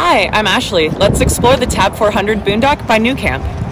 Hi, I'm Ashley. Let's explore the Tab 400 Boondock by NuCamp.